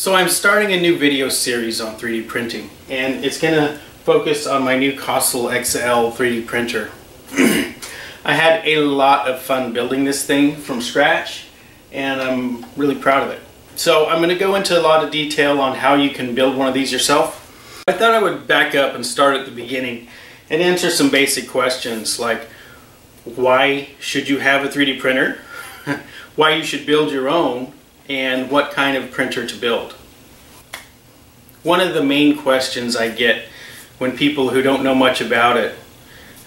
So I'm starting a new video series on 3D printing, and it's going to focus on my new Kossel XL 3D printer. I had a lot of fun building this thing from scratch, and I'm really proud of it. So I'm going to go into a lot of detail on how you can build one of these yourself. I thought I would back up and start at the beginning and answer some basic questions like, why should you have a 3D printer? Why you should build your own? And what kind of printer to build. One of the main questions I get when people who don't know much about it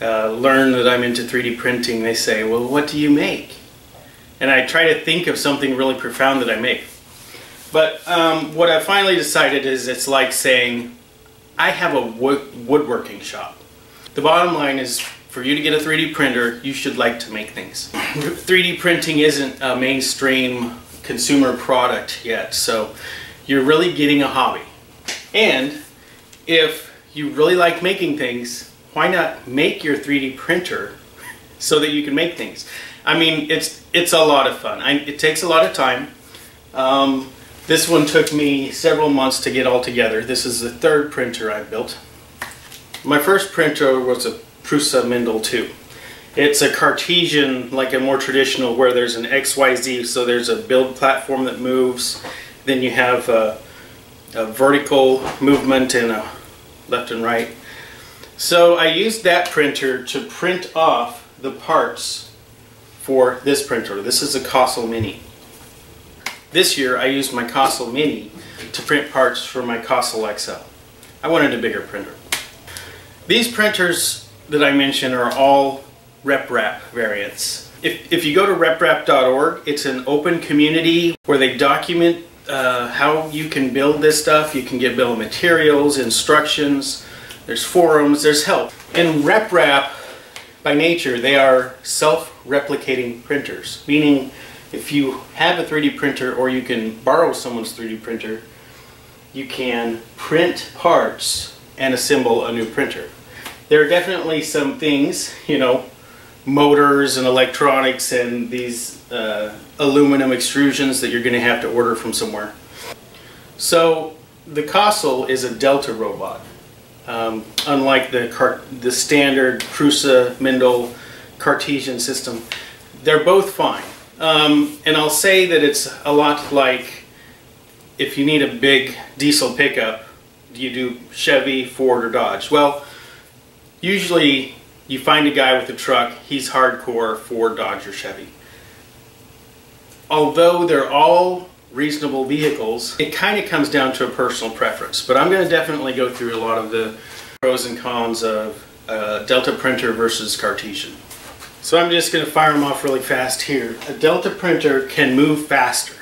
learn that I'm into 3D printing, they say, well, what do you make? And I try to think of something really profound that I make. But what I finally decided is it's like saying, I have a woodworking shop. The bottom line is, for you to get a 3D printer, you should like to make things. 3D printing isn't a mainstream consumer product yet, so you're really getting a hobby. And if you really like making things, why not make your 3D printer so that you can make things? I mean, it's a lot of fun. It takes a lot of time. This one took me several months to get all together. This is the third printer I've built. My first printer was a Prusa Mendel II. It's a Cartesian, like a more traditional, where there's an XYZ, so there's a build platform that moves, then you have a vertical movement and a left and right. So I used that printer to print off the parts for this printer. This is a Kossel Mini. This year I used my Kossel Mini to print parts for my Kossel XL. I wanted a bigger printer. These printers that I mentioned are all RepRap variants. If you go to RepRap.org, it's an open community where they document how you can build this stuff. You can get bill of materials, instructions, there's forums, there's help. In RepRap, by nature, they are self-replicating printers, meaning if you have a 3D printer or you can borrow someone's 3D printer, you can print parts and assemble a new printer. There are definitely some things, you know, motors and electronics and these aluminum extrusions that you're going to have to order from somewhere. So the Kossel is a Delta robot. Unlike the standard Prusa Mendel Cartesian system, they're both fine. And I'll say that it's a lot like if you need a big diesel pickup, you do Chevy, Ford, or Dodge. Well, usually you find a guy with a truck, he's hardcore for Dodge or Chevy. Although they're all reasonable vehicles, it kind of comes down to a personal preference. But I'm going to definitely go through a lot of the pros and cons of Delta printer versus Cartesian. So I'm just going to fire them off really fast here. A Delta printer can move faster.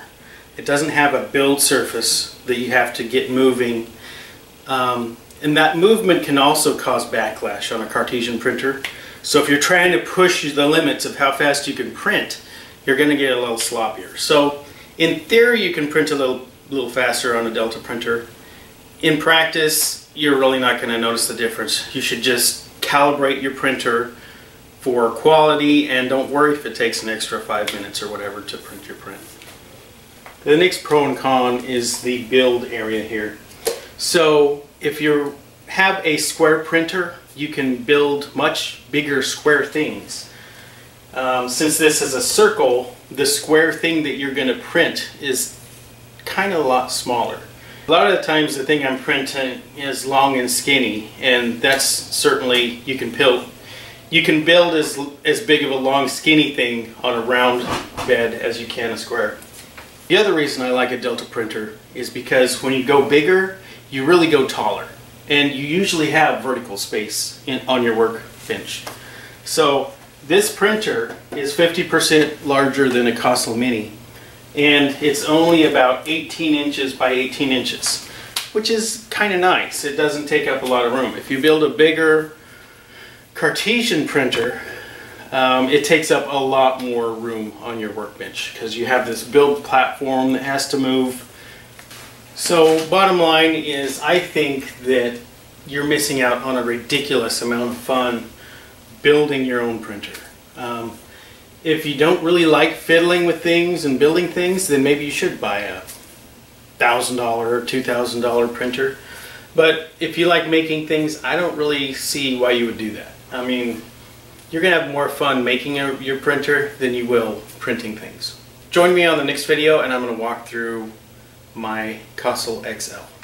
It doesn't have a build surface that you have to get moving. And that movement can also cause backlash on a Cartesian printer. So if you're trying to push the limits of how fast you can print, you're going to get a little sloppier. So in theory, you can print a little faster on a Delta printer. In practice, you're really not going to notice the difference. You should just calibrate your printer for quality, and don't worry if it takes an extra 5 minutes or whatever to print your print. The next pro and con is the build area here. So if you have a square printer, you can build much bigger square things. Since this is a circle, the square thing that you're going to print is kind of a lot smaller. A lot of the times the thing I'm printing is long and skinny, and that's certainly, you can build as big of a long skinny thing on a round bed as you can a square. The other reason I like a Delta printer is because when you go bigger, you really go taller, and you usually have vertical space on your workbench. So this printer is 50% larger than a Kossel Mini, and it's only about 18 inches by 18 inches, which is kind of nice. It doesn't take up a lot of room. If you build a bigger Cartesian printer, it takes up a lot more room on your workbench because you have this build platform that has to move. So bottom line is, I think that you're missing out on a ridiculous amount of fun building your own printer. If you don't really like fiddling with things and building things, then maybe you should buy a $1,000 or $2,000 printer. But if you like making things, I don't really see why you would do that. I mean, you're going to have more fun making your printer than you will printing things. Join me on the next video and I'm going to walk through my Kossel XL.